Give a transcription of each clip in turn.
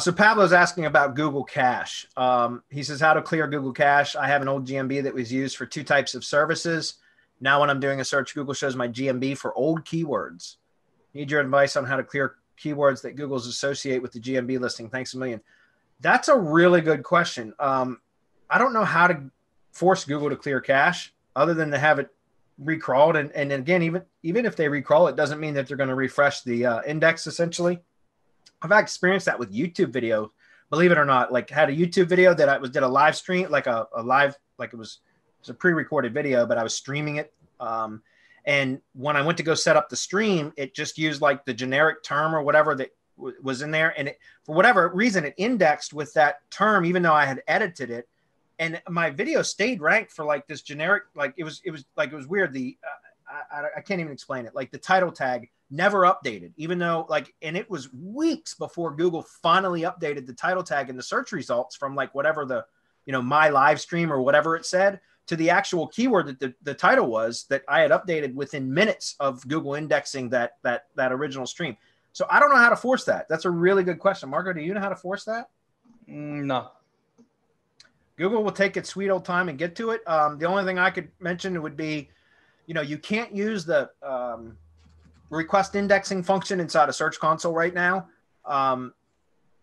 So Pablo's asking about Google Cache. He says, how to clear Google Cache. I have an old GMB that was used for two types of services. Now when I'm doing a search, Google shows my GMB for old keywords. Need your advice on how to clear keywords that Google's associate with the GMB listing. Thanks a million. That's a really good question. I don't know how to force Google to clear cache other than to have it recrawled. And again, even if they recrawl, it doesn't mean that they're going to refresh the index essentially. I've experienced that with YouTube video, believe it or not. Like, had a YouTube video that I did a live stream, like a live, like it was a pre-recorded video, but I was streaming it. And when I went to go set up the stream, it just used like the generic term or whatever that was in there. And it, for whatever reason, it indexed with that term, even though I had edited it. And my video stayed ranked for like this generic, like it was weird. The, I can't even explain it. Like the title tag never updated, even though like, and it was weeks before Google finally updated the title tag in the search results from like whatever the, you know, my live stream or whatever it said to the actual keyword that the title was that I had updated within minutes of Google indexing that original stream. So I don't know how to force that. That's a really good question. Marco, do you know how to force that? No. Google will take its sweet old time and get to it. The only thing I could mention would be, you know, you can't use the request indexing function inside of Search Console right now.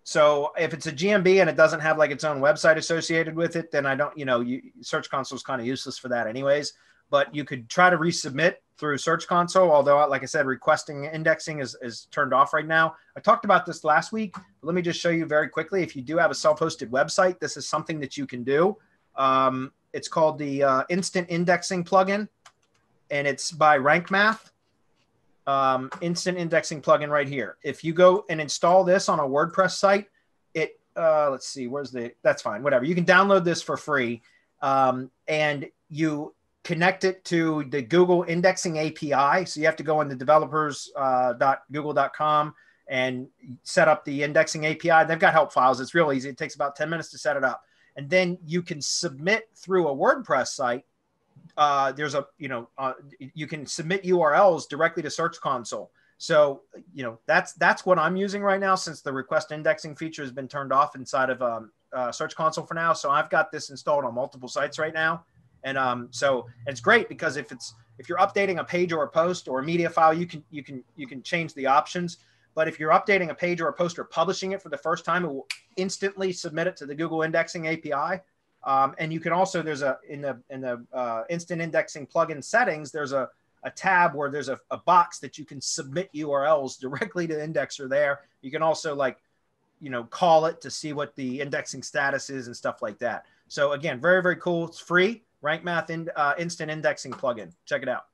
So if it's a GMB and it doesn't have like its own website associated with it, then I don't, you know, Search Console is kind of useless for that anyways, but you could try to resubmit through Search Console. Although, like I said, requesting indexing is turned off right now. I talked about this last week, but let me just show you very quickly. If you do have a self-hosted website, this is something that you can do. It's called the Instant Indexing plugin, and it's by Rank Math. Instant indexing plugin right here. If you go and install this on a WordPress site, it, let's see, where's the, that's fine, whatever. You can download this for free and you connect it to the Google indexing API. So you have to go into developers.google.com and set up the indexing API. They've got help files. It's real easy. It takes about 10 minutes to set it up. And then you can submit through a WordPress site. There's a, you know, you can submit URLs directly to Search Console. So, you know, that's what I'm using right now, since the request indexing feature has been turned off inside of Search Console for now. So I've got this installed on multiple sites right now. And so it's great because if you're updating a page or a post or a media file, you can change the options. But if you're updating a page or a post or publishing it for the first time, it will instantly submit it to the Google indexing API. And you can also, there's a, in the instant indexing plugin settings, there's a tab where there's a box that you can submit URLs directly to the indexer there. You can also, like, you know, call it to see what the indexing status is and stuff like that. So again, very, very cool. It's free. Rank Math Instant Indexing plugin. Check it out.